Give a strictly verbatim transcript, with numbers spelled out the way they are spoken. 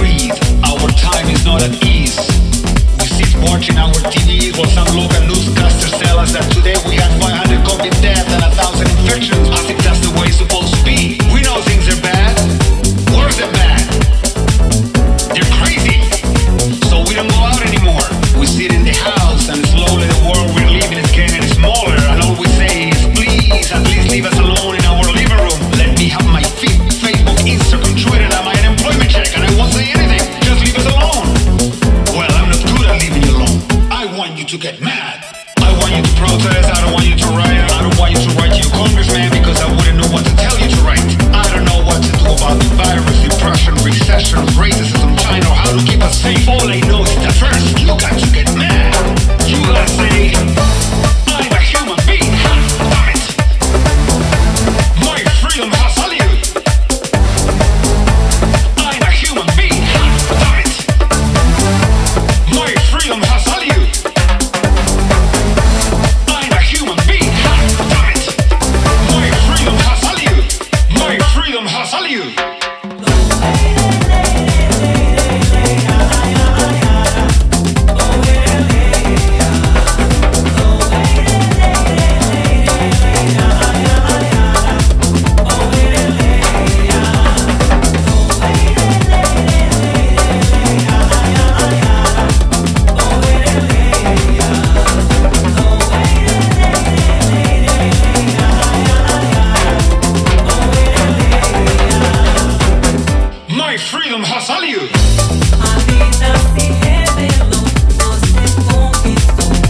breathe. Our time is not at ease. We sit watching our T V while some local newscasters tell us that today we had five hundred COVID deaths and one thousand infections. I think that's the way it's supposed to be. We know things are bad. Worse than bad. They're crazy. So we don't go out anymore. We sit in the house and slowly the world we're living is getting smaller. And all we say is please, at least leave us alone in our living room. Let me have my feet, Facebook, Instagram, Twitter, and my unemployment check. And I won't say anything. Just leave us alone. Well, I'm not good at leaving you alone. I want you to get mad. I want you to protest. I don't want you to riot. I don't want you to write to your congressman because I wouldn't know what to tell you to write. I don't know what to do about the virus, depression, recession, racism, China, or how to keep us safe. All I know is that first, you got to get mad. You gotta say, I'm a human being. Damn it. My freedom has a limit. I'm a human being. Damn it. My freedom has a limit. I'm a human being. Damn it. My freedom has a limit. My freedom has a limit. Freedom has value.